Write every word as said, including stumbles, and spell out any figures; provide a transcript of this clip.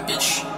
that bitch.